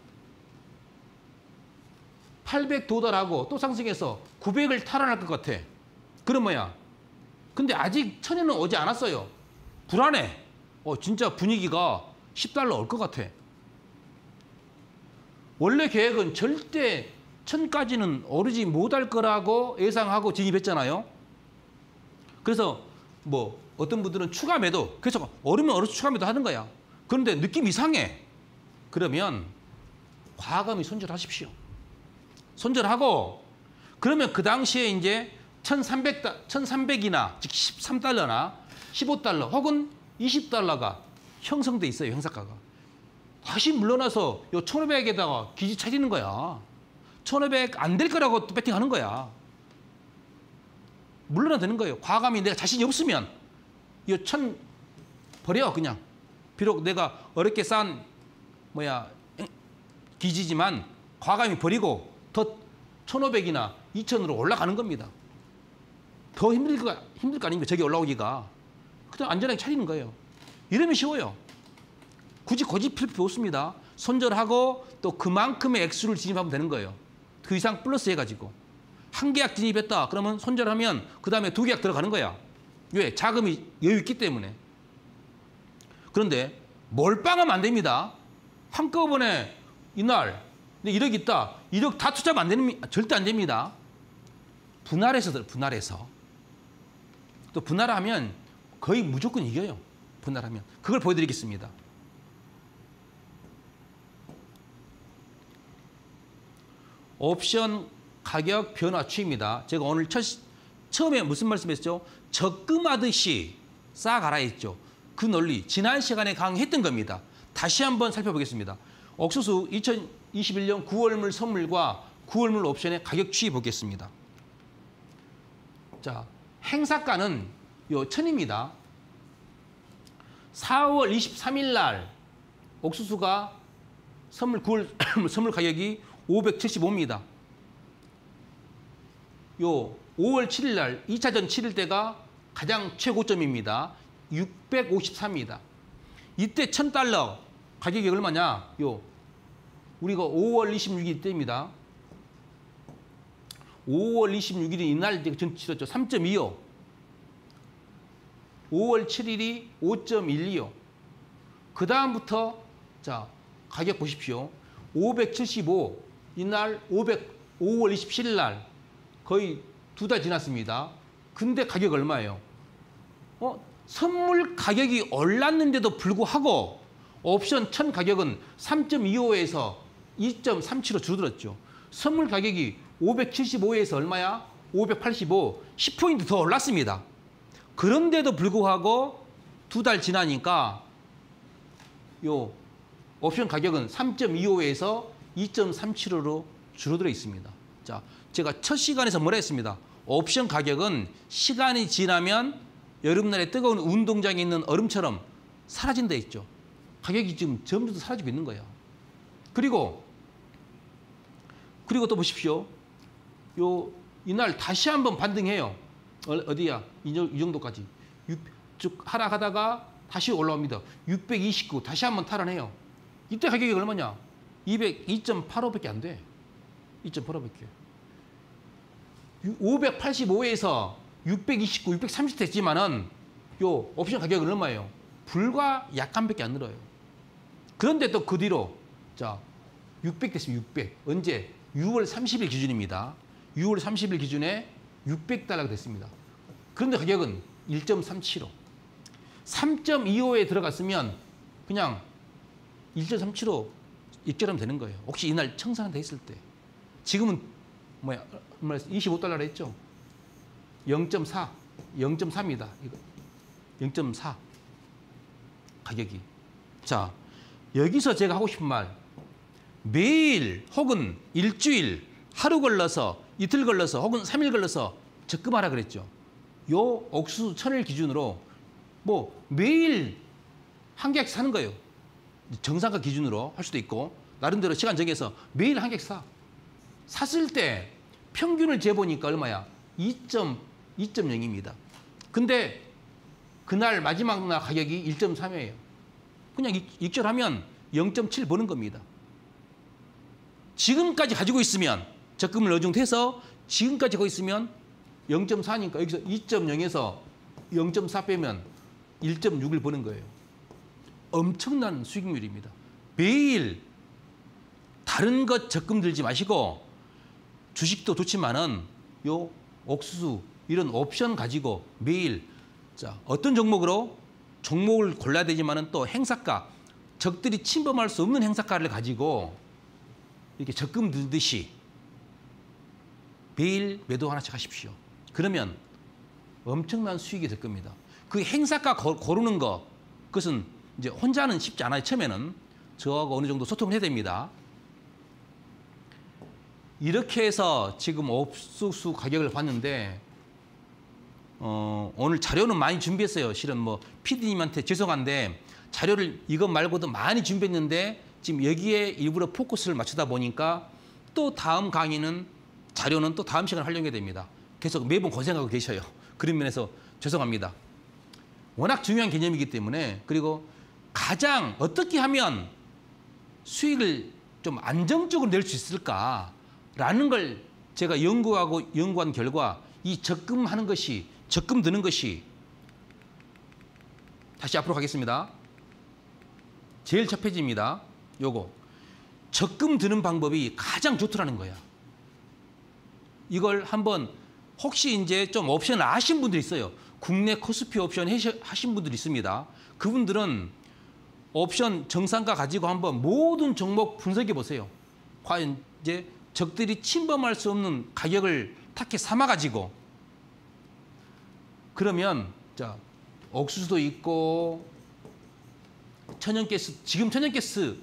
팔백 도달하고 또 상승해서 구백을 탈환할 것 같아. 그럼 뭐야? 근데 아직 천에는 오지 않았어요. 불안해. 어, 진짜 분위기가 십 달러 올 것 같아. 원래 계획은 절대 천까지는 오르지 못할 거라고 예상하고 진입했잖아요. 그래서 뭐 어떤 분들은 추가 매도, 계속 오르면 오르지 추가 매도 하는 거야. 그런데 느낌이 이상해. 그러면 과감히 손절하십시오. 손절하고 그러면 그 당시에 이제 천삼백, 천삼백이나 즉 십삼 달러나 십오 달러 혹은 이십 달러가 형성돼 있어요, 형사가가. 다시 물러나서 요 천오백에다가 기지 차리는 거야. 천오백 안 될 거라고 또 배팅하는 거야. 물러나 되는 거예요. 과감히 내가 자신이 없으면 요 천 버려, 그냥. 비록 내가 어렵게 싼 뭐야 기지지만 과감히 버리고 더 천오백이나 이천으로 올라가는 겁니다. 더 힘들 거, 힘들 거 아닙니까? 저기 올라오기가. 그냥 안전하게 차리는 거예요. 이러면 쉬워요. 굳이 고집 필요 없습니다. 손절하고 또 그만큼의 액수를 진입하면 되는 거예요. 그 이상 플러스 해가지고. 한 계약 진입했다. 그러면 손절하면 그 다음에 두 계약 들어가는 거야. 왜? 자금이 여유 있기 때문에. 그런데 몰빵하면 안 됩니다. 한꺼번에 이날 일억 있다. 일억 다 투자하면 안 됩니다. 절대 안 됩니다. 분할해서 들어요. 분할해서. 또 분할하면 거의 무조건 이겨요. 분할하면. 그걸 보여드리겠습니다. 옵션 가격 변화 추입니다. 제가 오늘 첫, 처음에 무슨 말씀했죠? 적금하듯이 싹 알아했죠. 그 논리, 지난 시간에 강의했던 겁니다. 다시 한번 살펴보겠습니다. 옥수수 이천이십일 년 구월물 선물과 구월물 옵션의 가격 추이 보겠습니다. 자, 행사가는 요 천입니다. 사월 이십삼일 날 옥수수가 선물 구월 선물 가격이 오백칠십오입니다. 요 오월 칠일 날 이 차전 치를 때가 가장 최고점입니다. 육백오십삼입니다. 이때 천 달러 가격이 얼마냐? 요 우리가 오월 이십육일 때입니다. 오월 이십육일이 이날 전 치렀죠. 삼 점 이오. 오월 칠일이 오 점 일이요. 그 다음부터 자 가격 보십시오. 오백칠십오, 이날 오백, 오월 이십칠일 날 거의 두 달 지났습니다. 근데 가격 얼마예요? 어? 선물 가격이 올랐는데도 불구하고 옵션 천 가격은 삼 점 이오에서 이 점 삼칠로 줄어들었죠. 선물 가격이 오백칠십오에서 얼마야? 오백팔십오, 십 포인트 더 올랐습니다. 그런데도 불구하고 두 달 지나니까 요 옵션 가격은 삼 점 이오에서 이 점 삼칠오로 줄어들어 있습니다. 자, 제가 첫 시간에서 뭐라 했습니다. 옵션 가격은 시간이 지나면 여름날에 뜨거운 운동장에 있는 얼음처럼 사라진다 했죠. 가격이 지금 점점 더 사라지고 있는 거예요. 그리고 그리고 또 보십시오. 요 이날 다시 한번 반등해요. 어디야? 이 정도까지. 쭉 하락하다가 다시 올라옵니다. 육백이십구 다시 한번 탈환해요. 이때 가격이 얼마냐? 이백이 점 팔오밖에 안 돼. 이 점 팔오밖에. 오백팔십오에서 육백이십구, 육백삼십 됐지만은 요 옵션 가격은 얼마예요? 불과 약간밖에 안 늘어요. 그런데 또 그 뒤로 자 육백 됐으면 육백. 언제? 유월 삼십일 기준입니다. 유월 삼십일 기준에 육백 달러가 됐습니다. 그런데 가격은 일 점 삼칠오. 삼 점 이오에 들어갔으면 그냥 일 점 삼칠오 입절하면 되는 거예요. 혹시 이날 청산한다 했을 때. 지금은 뭐야? 이십오 달러라 했죠? 영 점 사, 영 점 사입니다. 이거 영 점 사 가격이. 자, 여기서 제가 하고 싶은 말. 매일 혹은 일주일, 하루 걸러서, 이틀 걸러서 혹은 삼 일 걸러서 적금하라 그랬죠. 요 옥수수 천일 기준으로 뭐 매일 한 개씩 사는 거예요. 정상가 기준으로 할 수도 있고 나름대로 시간 정해서 매일 한 개씩 사. 샀을 때 평균을 재보니까 얼마야? 이 점 영입니다. 근데 그날 마지막 날 가격이 일 점 삼이에요. 그냥 익절하면 영 점 칠 버는 겁니다. 지금까지 가지고 있으면 적금을 어중해서 지금까지 가지고 있으면 영 점 사니까 여기서 이 점 영에서 영 점 사 빼면 일 점 육을 버는 거예요. 엄청난 수익률입니다. 매일 다른 것 적금 들지 마시고 주식도 좋지만은 요 옥수수 이런 옵션 가지고 매일 자 어떤 종목으로 종목을 골라야 되지만은 또 행사가 적들이 침범할 수 없는 행사가를 가지고 이렇게 적금 들듯이 매일 매도 하나씩 하십시오. 그러면 엄청난 수익이 될 겁니다. 그 행사가 고르는 거 그것은 이제 혼자는 쉽지 않아요. 처음에는 저하고 어느 정도 소통을 해야 됩니다. 이렇게 해서 지금 옥수수 가격을 봤는데 어, 오늘 자료는 많이 준비했어요. 실은 뭐 피디님한테 죄송한데 자료를 이것 말고도 많이 준비했는데 지금 여기에 일부러 포커스를 맞추다 보니까 또 다음 강의는 자료는 또 다음 시간에 활용해야 됩니다. 계속 매번 고생하고 계셔요. 그런 면에서 죄송합니다. 워낙 중요한 개념이기 때문에 그리고 가장 어떻게 하면 수익을 좀 안정적으로 낼 수 있을까라는 걸 제가 연구하고 연구한 결과 이 적금하는 것이 적금 드는 것이 다시 앞으로 가겠습니다. 제일 첫 페이지입니다. 요거 적금 드는 방법이 가장 좋더라는 거야. 이걸 한번 혹시 이제 좀 옵션을 아신 분들 있어요. 국내 코스피 옵션 하신 분들 있습니다. 그분들은 옵션 정상가 가지고 한번 모든 종목 분석해 보세요. 과연 이제 적들이 침범할 수 없는 가격을 타켓 삼아 가지고 그러면 자 옥수수도 있고 천연가스 지금 천연가스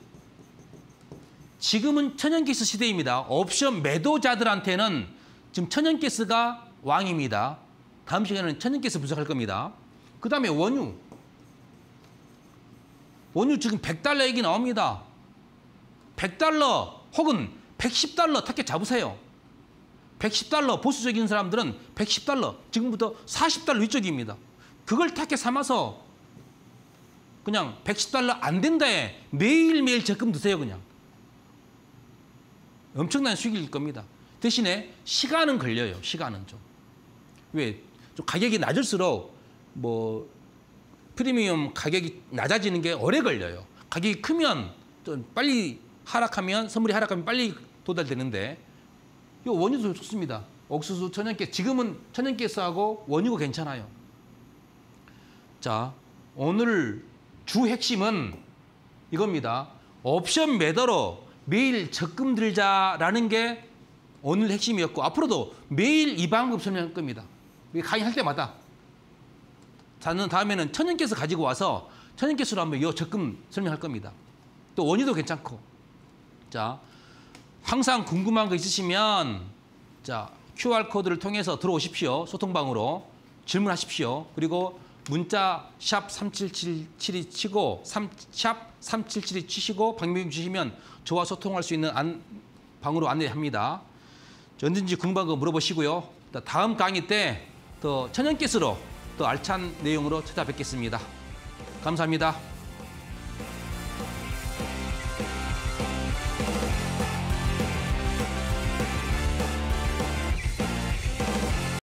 지금은 천연가스 시대입니다. 옵션 매도자들한테는 지금 천연가스가 왕입니다. 다음 시간에는 천연가스 분석할 겁니다. 그 다음에 원유. 원유 지금 백 달러 얘기 나옵니다. 백 달러 혹은 백십 달러 타겟 잡으세요. 백십 달러 보수적인 사람들은 백십 달러 지금부터 사십 달러 위쪽입니다. 그걸 타겟 삼아서 그냥 백십 달러 안 된다에 매일매일 적금 드세요. 그냥. 엄청난 수익일 겁니다. 대신에 시간은 걸려요. 시간은 좀. 왜? 좀 가격이 낮을수록 뭐 프리미엄 가격이 낮아지는 게 오래 걸려요. 가격이 크면 좀 빨리 하락하면 선물이 하락하면 빨리 도달되는데 이 원유도 좋습니다. 옥수수, 천연가스 지금은 천연가스하고 원유가 괜찮아요. 자, 오늘 주 핵심은 이겁니다. 옵션 매도로 매일 적금 들자라는 게 오늘 핵심이었고 앞으로도 매일 이 방법 설명할 겁니다. 강의할 때마다 자는 다음에는 천연께서 가지고 와서 천연께수로 한번 요 적금 설명할 겁니다. 또 원유도 괜찮고. 자, 항상 궁금한 거 있으시면 자 큐알 코드를 통해서 들어오십시오. 소통방으로 질문하십시오. 그리고 문자 샵 삼칠칠칠이 치고 삼, 샵 삼칠칠이 치시고 방명록 주시면 저와 소통할 수 있는 안, 방으로 안내합니다. 언제든지 궁금한 거 물어보시고요. 다음 강의 때 더 천연께스로 또 알찬 내용으로 찾아뵙겠습니다. 감사합니다.